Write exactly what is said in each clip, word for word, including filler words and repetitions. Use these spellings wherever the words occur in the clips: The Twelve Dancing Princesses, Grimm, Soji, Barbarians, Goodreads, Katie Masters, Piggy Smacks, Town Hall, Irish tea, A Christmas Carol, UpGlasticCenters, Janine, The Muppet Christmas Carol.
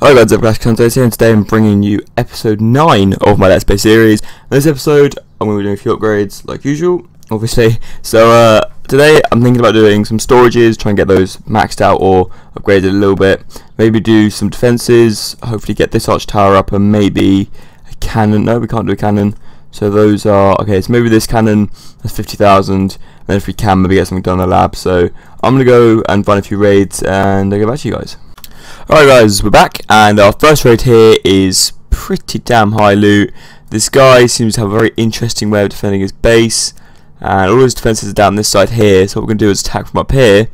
Hi guys, UpGlasticCenters here, and today I'm bringing you episode nine of my Let's Play series. In this episode, I'm going to be doing a few upgrades, like usual, obviously. So, uh, today I'm thinking about doing some storages, try and get those maxed out or upgraded a little bit. Maybe do some defences, hopefully get this arch tower up, and maybe a cannon. No, we can't do a cannon. So those are, okay, so maybe this cannon, that's fifty thousand, and then if we can, maybe get something done in the lab. So, I'm going to go and find a few raids, and I'll get back to you guys. Alright guys, we're back, and our first raid here is pretty damn high loot. This guy seems to have a very interesting way of defending his base, and all his defences are down this side here, so what we're going to do is attack from up here,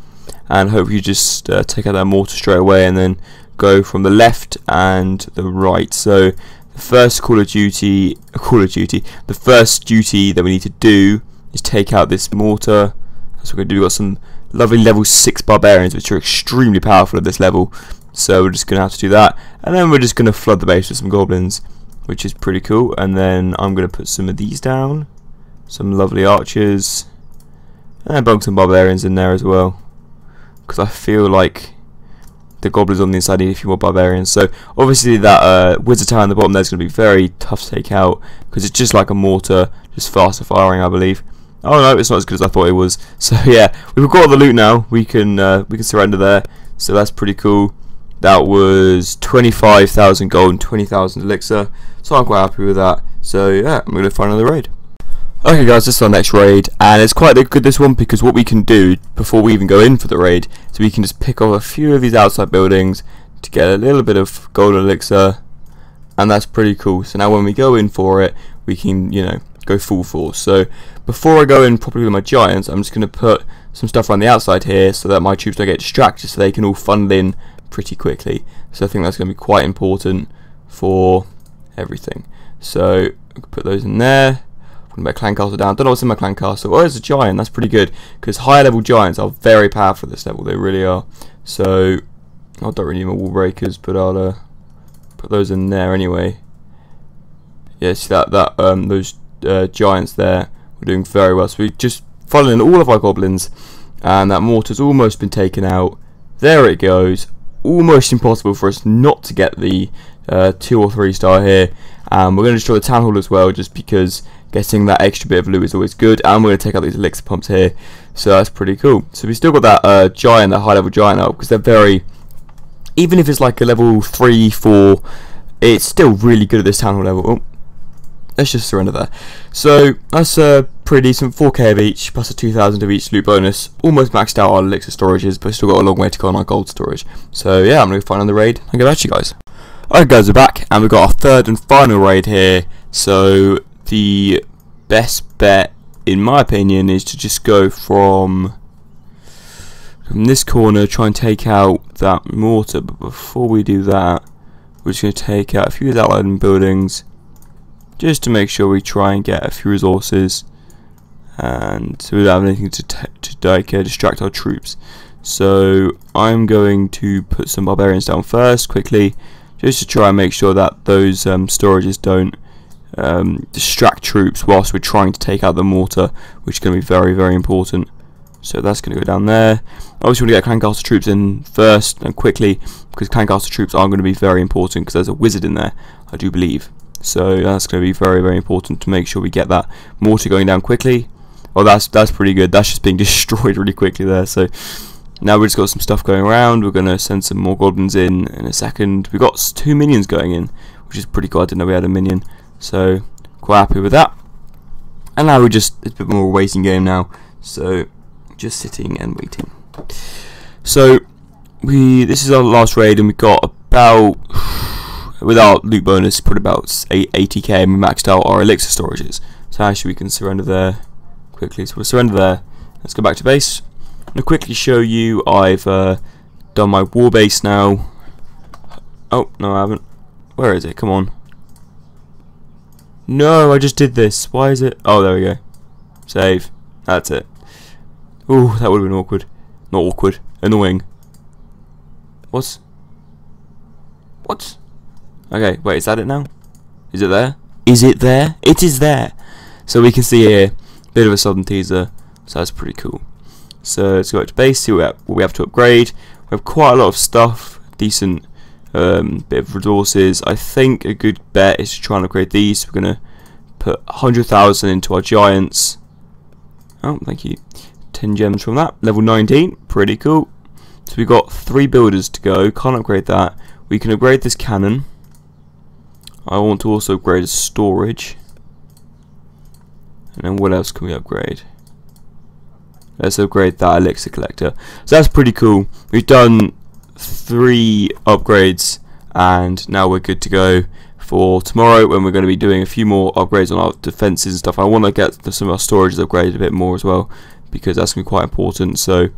and hope you just uh, take out that mortar straight away, and then go from the left and the right. So, the first Call of Duty, Call of Duty, the first duty that we need to do is take out this mortar. That's what we're going to do. We've got some lovely level six barbarians, which are extremely powerful at this level. So we're just going to have to do that, and then we're just going to flood the base with some goblins, which is pretty cool. And then I'm going to put some of these down, some lovely archers, and bunk some barbarians in there as well, because I feel like the goblins on the inside need a few more barbarians. So obviously that uh, wizard tower on the bottom there is going to be very tough to take out, because it's just like a mortar, just faster firing, I believe. Oh no, it's not as good as I thought it was. So yeah, we've got all the loot now. We can uh, we can surrender there, so that's pretty cool. That was twenty-five thousand gold and twenty thousand elixir, so I'm quite happy with that. So yeah, I'm going to find another raid. Okay guys, this is our next raid, and it's quite good this one, because what we can do before we even go in for the raid, so we can just pick off a few of these outside buildings to get a little bit of gold and elixir, and that's pretty cool. So now when we go in for it, we can, you know, go full force. So before I go in properly with my giants, I'm just going to put some stuff around the outside here so that my troops don't get distracted, so they can all funnel in pretty quickly. So I think that's going to be quite important for everything. So put those in there. Put my clan castle down. Don't know what's in my clan castle. Oh, there's a giant. That's pretty good, because higher level giants are very powerful at this level. They really are. So I don't really need my wall breakers, but I'll uh, put those in there anyway. Yeah, see that that um, those uh, giants there were doing very well. So we just funnel in all of our goblins, and that mortar's almost been taken out. There it goes. Almost impossible for us not to get the uh, two or three star here. Um, we're going to destroy the town hall as well, just because getting that extra bit of loot is always good, and we're going to take out these elixir pumps here, so that's pretty cool. So we still got that uh, giant, that high level giant up, because they're very, even if it's like a level three, four, it's still really good at this town hall level. Oh, let's just surrender there. So that's a pretty decent four K of each, plus a two thousand of each loot bonus. Almost maxed out our elixir storages, but still got a long way to go on our gold storage. So yeah, I'm going to find another raid and get back to you guys. Alright guys, we're back, and we've got our third and final raid here. So the best bet, in my opinion, is to just go from, from this corner, try and take out that mortar. But before we do that, we're just going to take out a few of the outlying buildings, just to make sure we try and get a few resources, and so we don't have anything to, to like, uh, distract our troops. So I'm going to put some barbarians down first quickly, just to try and make sure that those um, storages don't um, distract troops whilst we're trying to take out the mortar, which is going to be very, very important. So that's going to go down there. Obviously, we want to get clan castle troops in first and quickly, because clan castle troops are going to be very important, because there's a wizard in there, I do believe. So that's going to be very, very important to make sure we get that mortar going down quickly. Well, that's that's pretty good. That's just being destroyed really quickly there. So now we've just got some stuff going around. We're going to send some more goblins in in a second. We've got two minions going in, which is pretty cool. I didn't know we had a minion. So quite happy with that. And now we're just, it's a bit more of a waiting game now. So just sitting and waiting. So we this is our last raid, and we got about, with our loot bonus, put about eighty K, and we maxed out our elixir storages. So actually we can surrender there quickly. So we'll surrender there. Let's go back to base. I'm going to quickly show you, I've uh, done my war base now. Oh, no I haven't. Where is it? Come on. No, I just did this. Why is it? Oh, there we go. Save. That's it. Ooh, that would have been awkward. Not awkward. Annoying. What? What? Okay, wait, is that it now? Is it there? Is it there? It is there! So we can see here, bit of a southern teaser, so that's pretty cool. So let's go back to base, see what we have to upgrade. We have quite a lot of stuff, decent um, bit of resources. I think a good bet is to try and upgrade these. We're going to put one hundred thousand into our giants. Oh, thank you. ten gems from that. Level nineteen, pretty cool. So we've got three builders to go. Can't upgrade that. We can upgrade this cannon. I want to also upgrade storage. And then what else can we upgrade? Let's upgrade that elixir collector. So that's pretty cool. We've done three upgrades and now we're good to go for tomorrow, when we're going to be doing a few more upgrades on our defenses and stuff. I want to get some of our storages upgraded a bit more as well, because that's going to be quite important. So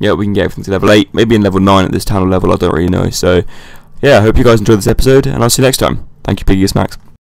yeah, we can get everything to level eight, maybe in level nine at this town level, I don't really know. So yeah, I hope you guys enjoyed this episode and I'll see you next time. Thank you, Piggy Smacks.